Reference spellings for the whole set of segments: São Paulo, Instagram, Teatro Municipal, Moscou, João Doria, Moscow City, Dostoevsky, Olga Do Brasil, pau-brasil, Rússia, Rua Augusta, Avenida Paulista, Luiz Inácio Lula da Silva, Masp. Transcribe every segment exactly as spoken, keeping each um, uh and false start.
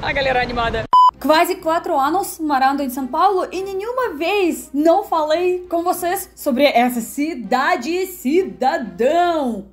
A galera animada. Quase quatro anos morando em São Paulo e nenhuma vez não falei com vocês sobre essa cidade, cidadão.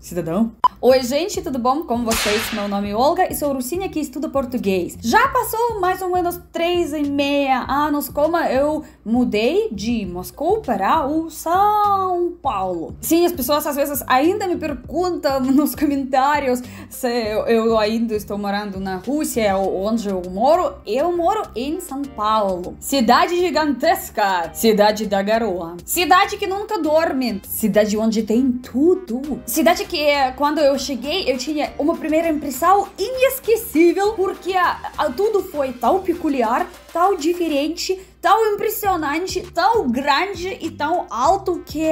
Cidadão? Oi gente, tudo bom? Como vocês? Meu nome é Olga e sou russinha que estuda português. Já passou mais ou menos três e meia anos como eu mudei de Moscou para o São Paulo. Sim, as pessoas às vezes ainda me perguntam nos comentários se eu ainda estou morando na Rússia ou onde eu moro. Eu moro em São Paulo. Cidade gigantesca. Cidade da garoa. Cidade que nunca dorme. Cidade onde tem tudo. Cidade que quando eu cheguei, eu tinha uma primeira impressão inesquecível, porque a, a, tudo foi tão peculiar, tão diferente, tão impressionante, tão grande e tão alto que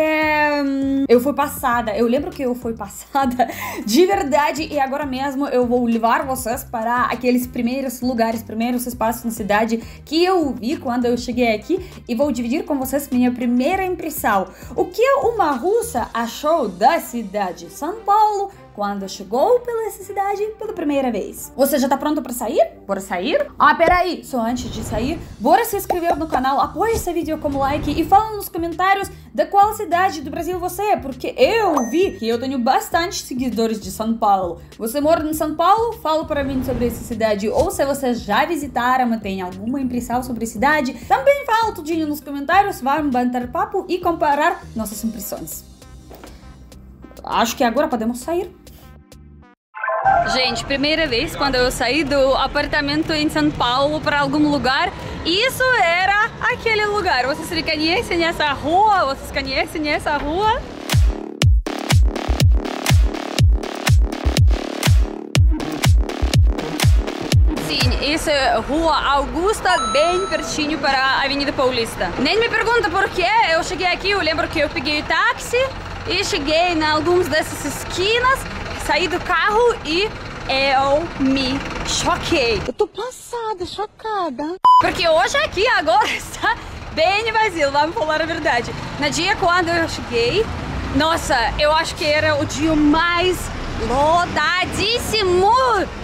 hum, eu fui passada. Eu lembro que eu fui passada de verdade e agora mesmo eu vou levar vocês para aqueles primeiros lugares, primeiros espaços na cidade que eu vi quando eu cheguei aqui e vou dividir com vocês minha primeira impressão. O que uma russa achou da cidade de São Paulo quando chegou pela essa cidade pela primeira vez. Você já tá pronto pra sair? Bora sair? Ah, peraí! Só antes de sair, bora se inscrever no canal, apoie esse vídeo como like e fala nos comentários da qual cidade do Brasil você é, porque eu vi que eu tenho bastante seguidores de São Paulo. Você mora em São Paulo? Fala pra mim sobre essa cidade. Ou se você já visitaram, tem alguma impressão sobre a cidade, também fala tudinho nos comentários, vamos bater papo e comparar nossas impressões. Acho que agora podemos sair. Gente, primeira vez quando eu saí do apartamento em São Paulo para algum lugar, isso era aquele lugar. Vocês conhecem essa rua? Vocês conhecem essa rua? Sim, isso é Rua Augusta, bem pertinho para a Avenida Paulista. Nem me pergunta por quê, eu cheguei aqui, eu lembro que eu peguei táxi e cheguei em algumas dessas esquinas. Saí do carro e eu me choquei. Eu tô passada, chocada. Porque hoje aqui, agora, está bem vazio, vamos falar a verdade. No dia quando eu cheguei, nossa, eu acho que era o dia mais lotadíssimo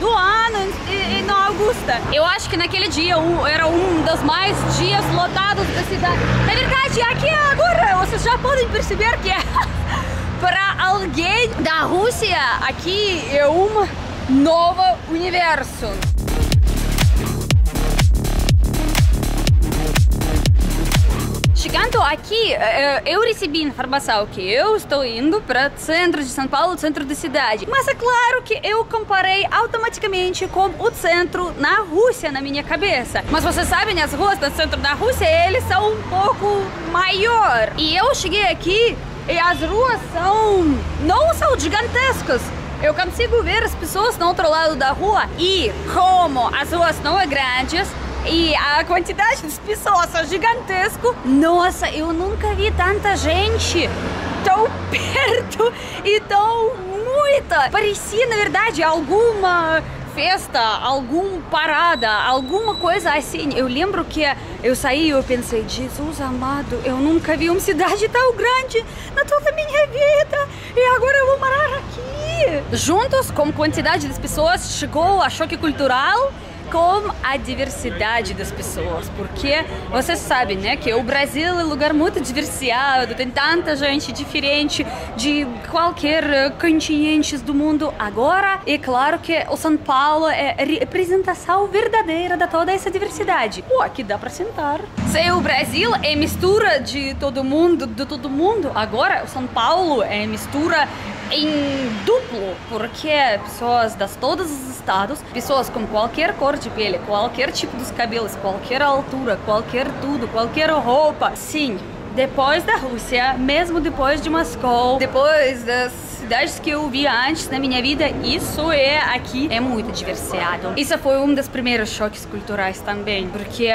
do ano em Augusta. Eu acho que naquele dia era um dos mais dias lotados da cidade. Na verdade, aqui agora, vocês já podem perceber que para alguém da Rússia, aqui é um novo universo. Chegando aqui, eu recebi informação que eu estou indo para o centro de São Paulo, centro da cidade. Mas é claro que eu comparei automaticamente com o centro na Rússia na minha cabeça. Mas vocês sabem, as ruas do centro da Rússia, eles são um pouco maior. E eu cheguei aqui e as ruas são, não são gigantescas. Eu consigo ver as pessoas no outro lado da rua. E como as ruas não são grandes e a quantidade de pessoas é gigantesca, nossa, eu nunca vi tanta gente tão perto e tão muita. Parecia, na verdade, alguma festa, alguma parada, alguma coisa assim. Eu lembro que eu saí e eu pensei, Jesus amado, eu nunca vi uma cidade tão grande na toda a minha vida e agora eu vou morar aqui. Juntos com a quantidade de pessoas chegou a choque cultural com a diversidade das pessoas, porque vocês sabem, né, que o Brasil é um lugar muito diversificado, tem tanta gente diferente de qualquer continente do mundo agora. E claro que o São Paulo é a representação verdadeira de toda essa diversidade. Pô, aqui dá pra sentar. Se o Brasil é mistura de todo mundo, de todo mundo, agora o São Paulo é mistura em duplo, porque pessoas de todos os estados, pessoas com qualquer cor de pele, qualquer tipo dos cabelos, qualquer altura, qualquer tudo, qualquer roupa. Sim, depois da Rússia, mesmo depois de Moscou, depois das cidades que eu vi antes na minha vida, isso é aqui, é muito diversificado. Isso foi um dos primeiros choques culturais também, porque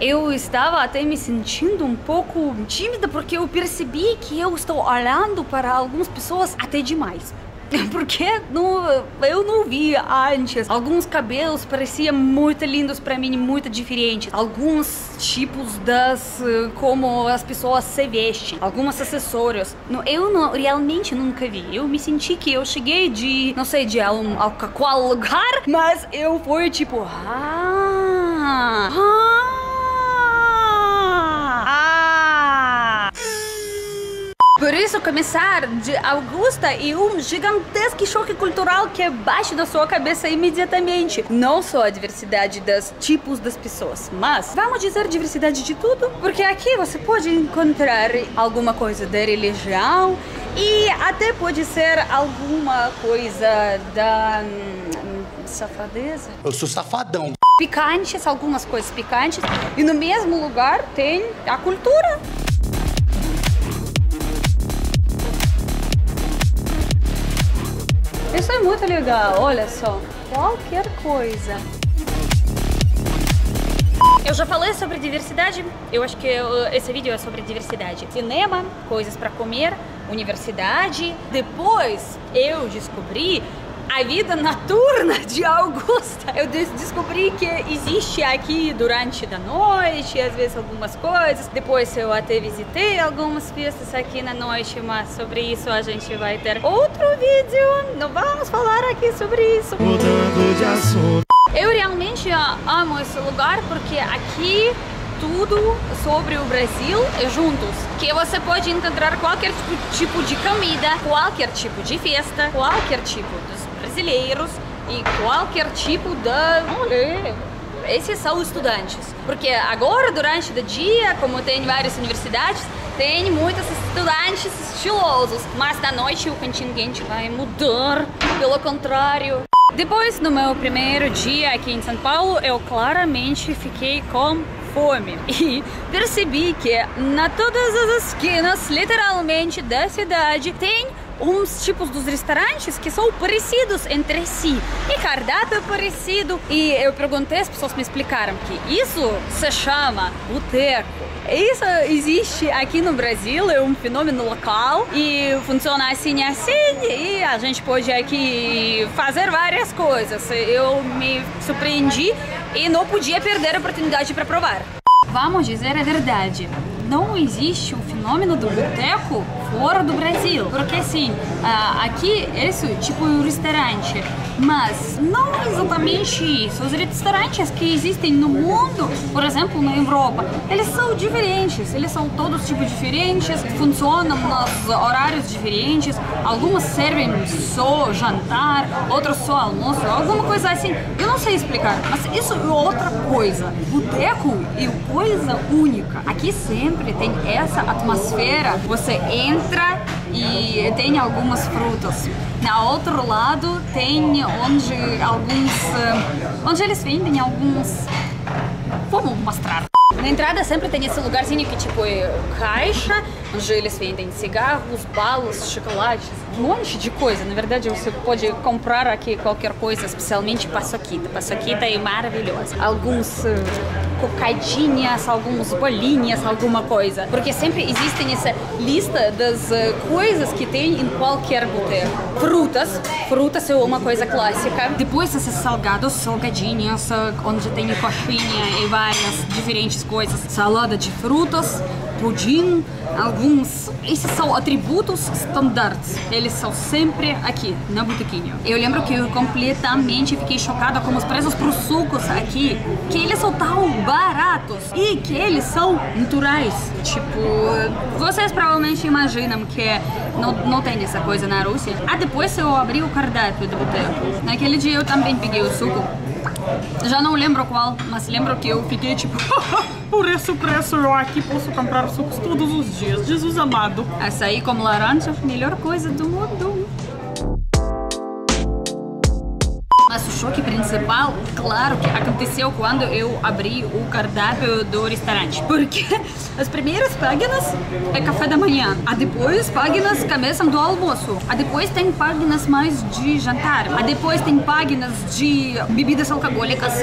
eu estava até me sentindo um pouco tímida, porque eu percebi que eu estou olhando para algumas pessoas até demais. Porque não, eu não via antes. Alguns cabelos pareciam muito lindos para mim, muito diferentes. Alguns tipos das... como as pessoas se vestem. Alguns acessórios. Eu não, realmente nunca vi. Eu me senti que eu cheguei de... não sei de um, a qual lugar. Mas eu fui tipo... Ah... ah Por isso, começar de Augusta e um gigantesco choque cultural que é baixo da sua cabeça imediatamente. Não só a diversidade dos tipos das pessoas, mas vamos dizer diversidade de tudo, porque aqui você pode encontrar alguma coisa da religião e até pode ser alguma coisa da safadeza. Eu sou safadão. Picantes, algumas coisas picantes, e no mesmo lugar tem a cultura. Isso é muito legal, olha só, qualquer coisa. Eu já falei sobre diversidade, eu acho que esse vídeo é sobre diversidade. Cinema, coisas para comer, universidade. Depois eu descobri a vida noturna de Augusta. Eu descobri que existe aqui durante da noite, às vezes algumas coisas. Depois eu até visitei algumas festas aqui na noite, mas sobre isso a gente vai ter outro vídeo. Não vamos falar aqui sobre isso. Mudando de assunto. Eu realmente amo esse lugar porque aqui tudo sobre o Brasil juntos, que você pode encontrar qualquer tipo de comida, qualquer tipo de festa, qualquer tipo dos brasileiros e qualquer tipo da... Olha, esses são estudantes, porque agora durante o dia, como tem várias universidades, tem muitos estudantes estilosos, mas da noite o contingente vai mudar, pelo contrário. Depois, no meu primeiro dia aqui em São Paulo, eu claramente fiquei com fome e percebi que na todas as esquinas, literalmente, da cidade tem uns tipos dos restaurantes que são parecidos entre si e cardápio é parecido, e eu perguntei, as pessoas me explicaram que isso se chama boteco. Isso existe aqui no Brasil, é um fenômeno local e funciona assim e assim, e a gente pode aqui fazer várias coisas. Eu me surpreendi e não podia perder a oportunidade para provar. Vamos dizer a verdade, não existe o fenômeno do boteco fora do Brasil, porque assim, aqui esse tipo de restaurante, mas não exatamente isso. Os restaurantes que existem no mundo, por exemplo, na Europa, eles são diferentes, eles são todos tipos diferentes, funcionam nos horários diferentes, algumas servem só jantar, outras só almoço, alguma coisa assim, eu não sei explicar, mas isso é outra coisa. Boteco é coisa única, aqui sempre tem essa atmosfera, você entra Entra e tem algumas frutas. Na outro lado tem onde alguns, onde eles vendem alguns. Vamos mostrar. Na entrada sempre tem esse lugarzinho que tipo é caixa, onde eles vendem cigarros, balas, chocolates, um monte de coisa. Na verdade você pode comprar aqui qualquer coisa, especialmente paçoquita. Paçoquita é maravilhosa. Alguns cocadinhas, algumas bolinhas, alguma coisa. Porque sempre existem essa lista das coisas que tem em qualquer boteco. Frutas. Frutas é uma coisa clássica. Depois esses salgados, salgadinhas, onde tem coxinha e várias diferentes coisas. Salada de frutas, pudim, alguns... Esses são atributos estandartes. Eles são sempre aqui, na botequinha. Eu lembro que eu completamente fiquei chocada com os preços para os sucos aqui. Que eles são tão baratos e que eles são naturais. Tipo, vocês provavelmente imaginam que não, não tem essa coisa na Rússia. Ah, depois eu abri o cardápio do boteco. Naquele dia eu também peguei o suco. Já não lembro qual, mas lembro que eu fiquei tipo... Por esse preço eu aqui posso comprar sucos todos os dias, Jesus amado. Açaí com laranja, melhor coisa do mundo. Mas o choque principal, claro, que aconteceu quando eu abri o cardápio do restaurante. Porque as primeiras páginas é café da manhã, a depois páginas começam do almoço, a depois tem páginas mais de jantar, a depois tem páginas de bebidas alcoólicas,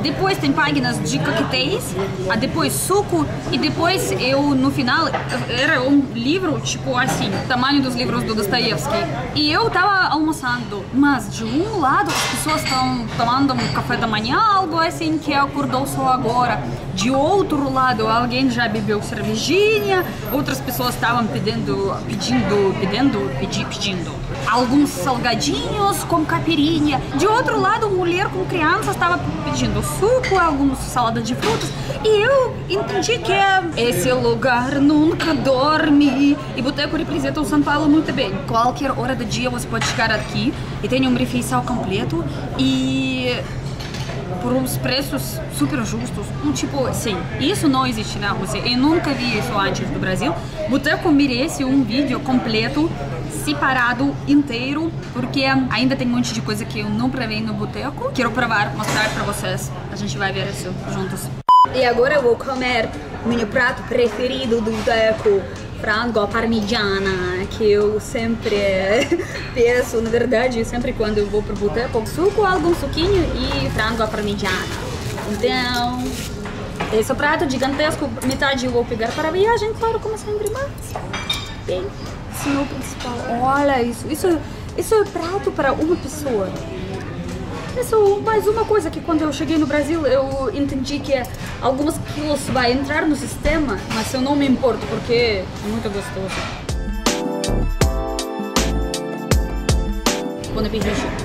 depois tem páginas de coquetéis, a depois suco, e depois eu, no final, era um livro tipo assim, tamanho dos livros do Dostoevsky. E eu tava almoçando, mas de um lado as pessoas estão tomando um café da manhã, algo assim que acordou só agora. De outro lado, alguém já bebeu cervejinha, outras pessoas estavam pedindo, pedindo, pedindo, pedi, pedindo alguns salgadinhos com caipirinha. De outro lado, mulher com criança estava pedindo suco, alguns salada de frutas. E eu entendi que esse lugar nunca dorme. E boteco representa o São Paulo muito bem. Qualquer hora do dia você pode chegar aqui e tem um refeição completo e por uns preços super justos, um tipo, sim, isso não existe na Rússia, eu nunca vi isso antes do Brasil. Boteco merece um vídeo completo, separado, inteiro, porque ainda tem um monte de coisa que eu não provei no boteco. Quero provar, mostrar pra vocês, a gente vai ver isso juntos. E agora eu vou comer meu prato preferido do boteco, frango à parmigiana, que eu sempre peço, na verdade, sempre quando eu vou pro boteco, suco, algum suquinho e frango à parmigiana. Então, esse prato gigantesco, metade eu vou pegar para a viagem, claro, como sempre, mas bem, esse é o meu principal. Olha isso, isso, isso é prato para uma pessoa. Isso é mais uma coisa que quando eu cheguei no Brasil eu entendi que alguns quilos vai entrar no sistema, mas eu não me importo porque é muito gostoso. Bom apetite.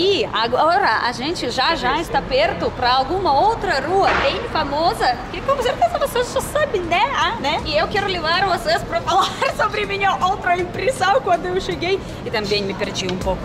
E agora a gente já já está perto para alguma outra rua bem famosa que com certeza vocês já sabem, né? Ah, né? E eu quero levar vocês para falar sobre minha outra impressão quando eu cheguei e também me perdi um pouco.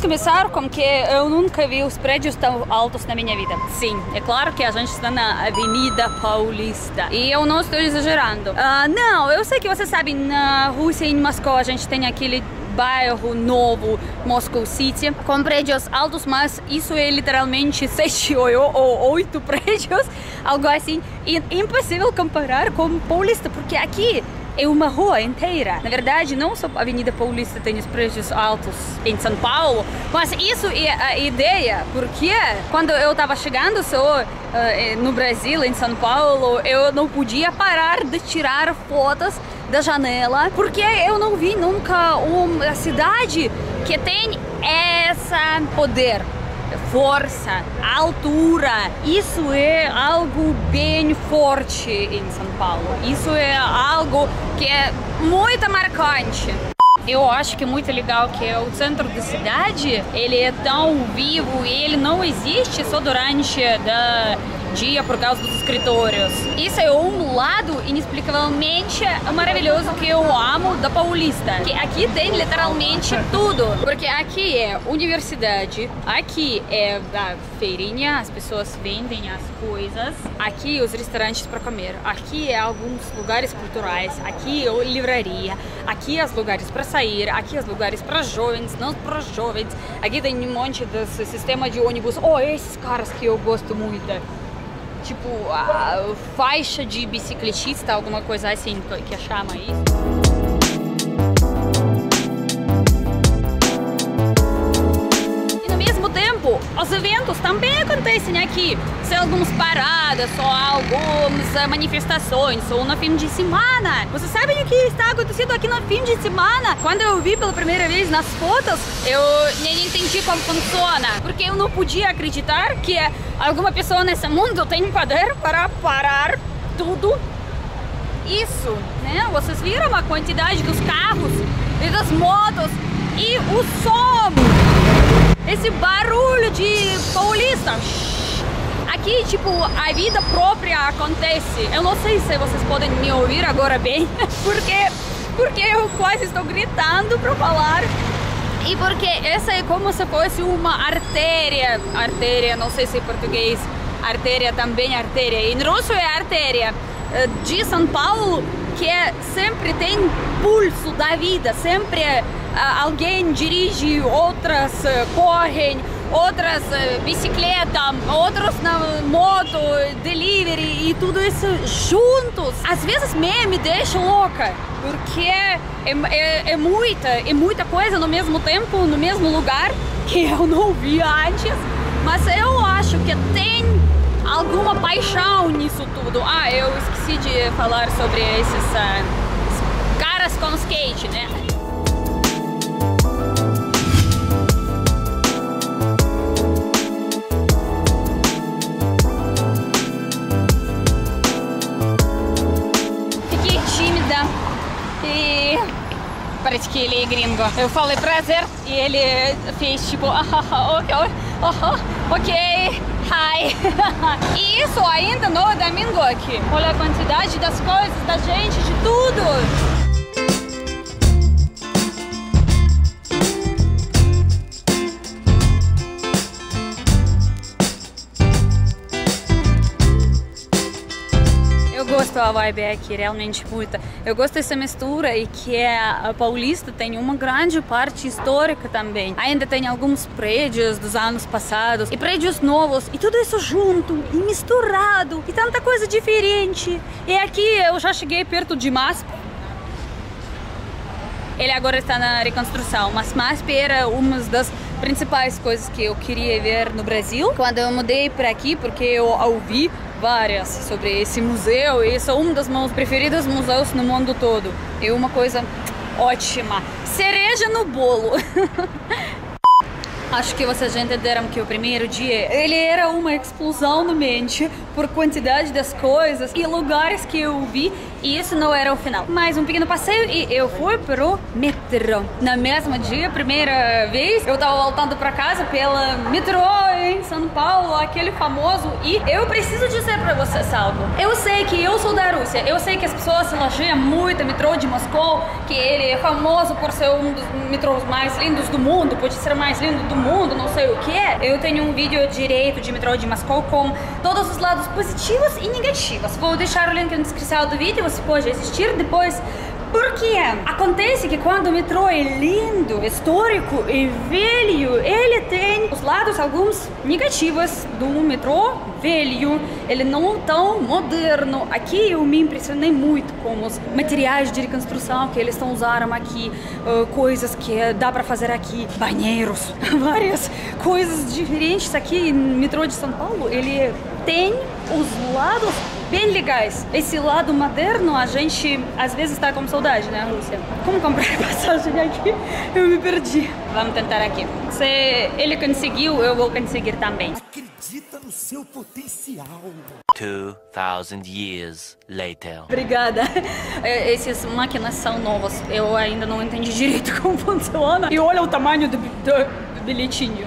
Começar com que eu nunca vi os prédios tão altos na minha vida. Sim, é claro que a gente está na Avenida Paulista. E eu não estou exagerando. Uh, não, eu sei que vocês sabem, na Rússia e em Moscou a gente tem aquele bairro novo, Moscow City, com prédios altos, mas isso é literalmente sete ou oito prédios, algo assim. E é impossível comparar com Paulista, porque aqui é uma rua inteira. Na verdade, não só a Avenida Paulista tem os prédios altos em São Paulo, mas isso é a ideia, porque quando eu estava chegando só uh, no Brasil, em São Paulo, eu não podia parar de tirar fotos da janela, porque eu não vi nunca uma cidade que tem essa poder, força, altura. Isso é algo bem forte em São Paulo. Isso é algo que é muito marcante. Eu acho que é muito legal que o centro da cidade, ele é tão vivo e ele não existe só durante da dia por causa dos escritórios. Isso é um lado inexplicavelmente maravilhoso que eu amo da Paulista. Que aqui tem literalmente tudo. Porque aqui é universidade, aqui é a feirinha, as pessoas vendem as coisas, aqui os restaurantes para comer, aqui é alguns lugares culturais, aqui é livraria, aqui é os lugares para sair, aqui é os lugares para jovens, não para jovens, aqui tem um monte desse sistema de ônibus. Oh, esses caras que eu gosto muito. Tipo, a faixa de bicicletista, alguma coisa assim que chama isso. E no mesmo tempo, os eventos também acontecem aqui. São algumas paradas, ou algumas manifestações, ou no fim de semana. Vocês sabem o que está acontecendo aqui no fim de semana? Quando eu vi pela primeira vez nas fotos, eu nem entendi como funciona. Porque eu não podia acreditar que alguma pessoa nesse mundo tem poder para parar tudo isso, né? Vocês viram a quantidade dos carros e das motos e o som. esse barulho de paulista. Aqui, tipo, a vida própria acontece. Eu não sei se vocês podem me ouvir agora bem, porque, porque eu quase estou gritando para falar. E porque essa é como se fosse uma artéria. Artéria, não sei se em português. Artéria também, artéria. Em russo é artéria de São Paulo, que sempre tem pulso da vida. Sempre alguém dirige, outras correm, outras bicicleta, outras na moto, delivery e tudo isso juntos. Às vezes meio me deixa louca, porque é, é, é muita, é muita coisa no mesmo tempo, no mesmo lugar, que eu não via antes. Mas eu acho que tem alguma paixão nisso tudo. Ah, eu esqueci de falar sobre esses uh, caras com skate, né? Fiquei tímida e parece que ele é gringo. Eu falei prazer e ele fez tipo, ah, ok, ok, hi. E isso ainda no domingo aqui. Olha a quantidade das coisas, da gente, de tudo. Eu gosto da vibe aqui, realmente muito. Eu gosto dessa mistura e que a Paulista tem uma grande parte histórica também. Ainda tem alguns prédios dos anos passados e prédios novos e tudo isso junto e misturado e tanta coisa diferente. E aqui eu já cheguei perto de Masp. Ele agora está na reconstrução, mas Masp era uma das principais coisas que eu queria ver no Brasil. Quando eu mudei para aqui, porque eu ouvi várias sobre esse museu, e isso é um dos meus preferidos museus no mundo todo. É uma coisa ótima. Cereja no bolo. Acho que vocês já entenderam que o primeiro dia ele era uma explosão na mente por quantidade das coisas e lugares que eu vi, e isso não era o final. Mais um pequeno passeio e eu fui pro metrô. Na mesma dia, primeira vez, eu tava voltando pra casa pela metrô em São Paulo, aquele famoso, e eu preciso dizer pra vocês algo. Eu sei que eu sou da Rússia, eu sei que as pessoas elogiam muito o metrô de Moscou, que ele é famoso por ser um dos metrôs mais lindos do mundo, pode ser mais lindo do mundo, não sei o que. Eu tenho um vídeo direito de metrô de Moscou com todos os lados positivos e negativos. Vou deixar o link na descrição do vídeo, você pode assistir depois. Porque acontece que quando o metrô é lindo, histórico e velho, ele tem os lados alguns negativos do metrô velho. Ele não tão moderno. Aqui eu me impressionei muito com os materiais de reconstrução que eles estão usando aqui, uh, coisas que dá para fazer aqui, banheiros, várias coisas diferentes aqui no metrô de São Paulo. Ele tem os lados bem legais. Esse lado moderno a gente às vezes está com saudade, né, Rússia? Como comprar passagem aqui? Eu me perdi. Vamos tentar aqui. Se ele conseguiu, eu vou conseguir também. Acredita no seu potencial. dois mil years later. Obrigada. Essas máquinas são novas. Eu ainda não entendi direito como funciona. E olha o tamanho do, do bilhetinho.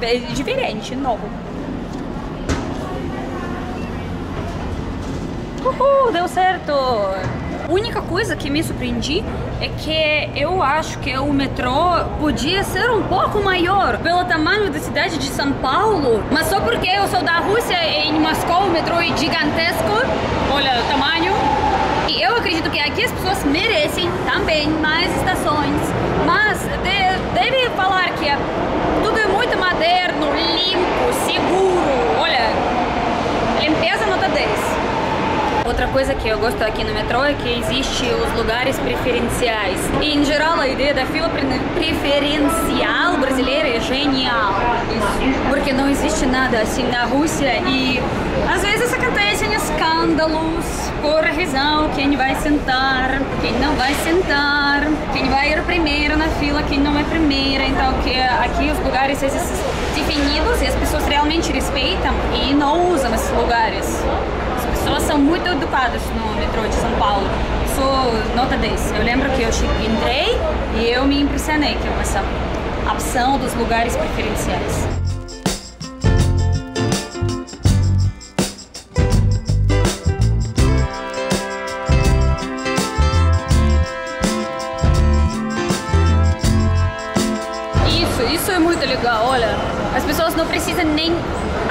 É diferente, novo. Uhul, deu certo! A única coisa que me surpreendi é que eu acho que o metrô podia ser um pouco maior pelo tamanho da cidade de São Paulo, mas só porque eu sou da Rússia e em Moscou o metrô é gigantesco, olha o tamanho. E eu acredito que aqui as pessoas merecem também mais estações, mas de, deve falar que tudo é muito moderno, limpo, seguro, olha, limpeza nota dez. Outra coisa que eu gosto aqui no metrô é que existe os lugares preferenciais. E, em geral, a ideia da fila preferencial brasileira é genial. Porque não existe nada assim na Rússia e, às vezes, acontecem escândalos por razão quem vai sentar, quem não vai sentar, quem vai ir primeiro na fila, quem não é primeiro. Então, que aqui os lugares são definidos e as pessoas realmente respeitam e não usam esses lugares. As pessoas são muito educadas no metrô de São Paulo. sou nota dez. Eu lembro que eu cheguei, entrei e eu me impressionei com essa opção dos lugares preferenciais. Isso é muito legal, olha, as pessoas não precisam nem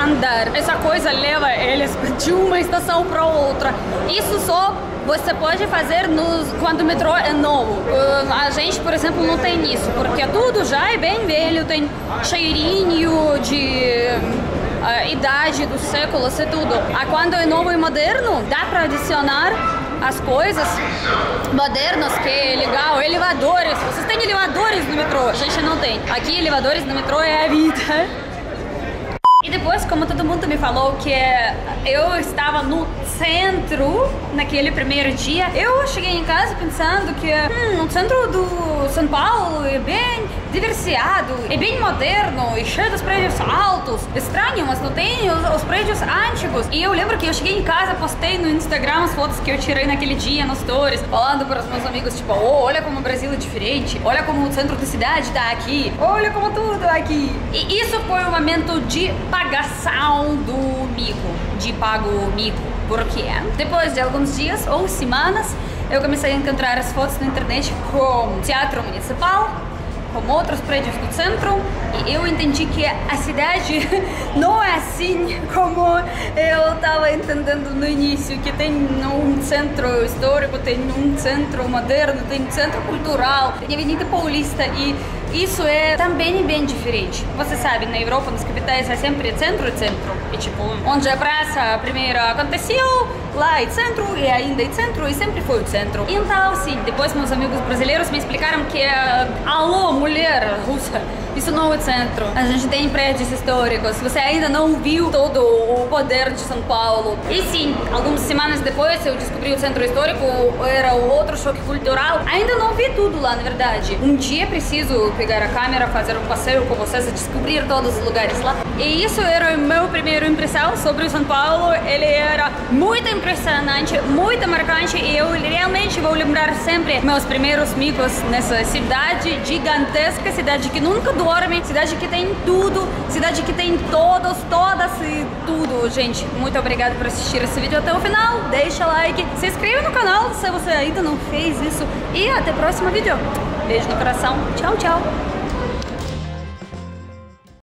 andar. Essa coisa leva eles de uma estação para outra. Isso só você pode fazer nos, quando o metrô é novo. A gente, por exemplo, não tem isso, porque tudo já é bem velho, tem cheirinho de a, idade dos séculos e tudo. Ah, quando é novo e moderno, dá para adicionar as coisas modernas, que é legal, elevadores. Vocês têm elevadores no metrô? A gente não tem. Aqui, elevadores no metrô é a vida. E depois, como todo mundo me falou que eu estava no centro naquele primeiro dia, eu cheguei em casa pensando que hum, o centro do São Paulo é bem diversificado, é bem moderno, é cheio dos prédios altos. Estranho, mas não tem os, os prédios antigos. E eu lembro que eu cheguei em casa, postei no Instagram as fotos que eu tirei naquele dia, nos stories, falando para os meus amigos, tipo, oh, olha como o Brasil é diferente, olha como o centro da cidade tá aqui, olha como tudo aqui. E isso foi um momento de pagação do mico, de pago mico, porque depois de alguns dias ou semanas eu comecei a encontrar as fotos na internet com Teatro Municipal, com outros prédios do centro, e eu entendi que a cidade não é assim como eu estava entendendo no início, que tem um centro histórico, tem um centro moderno, tem um centro cultural, tem a Avenida Paulista, e isso é também bem diferente. Você sabe, na Europa, nas capitais, é sempre centro-centro. E tipo, onde a praça primeiro aconteceu, lá é centro, e ainda é centro, e sempre foi o centro. Então, sim, depois meus amigos brasileiros me explicaram que, alô, mulher russa, isso não é centro. A gente tem prédios históricos, você ainda não viu todo o poder de São Paulo. E sim, algumas semanas depois eu descobri o centro histórico, era outro choque cultural. Ainda não vi tudo lá, na verdade. Um dia preciso pegar a câmera, fazer um passeio com vocês e descobrir todos os lugares lá. E isso era o meu primeiro impressão sobre São Paulo. Ele era muito impressionante, muito marcante, e eu realmente vou lembrar sempre meus primeiros micos nessa cidade gigantesca, cidade que nunca dorme, cidade que tem tudo, cidade que tem todos, todas e tudo. Gente, muito obrigada por assistir esse vídeo até o final. Deixa like, se inscreve no canal se você ainda não fez isso, e até o próximo vídeo. Beijo no coração. Tchau, tchau.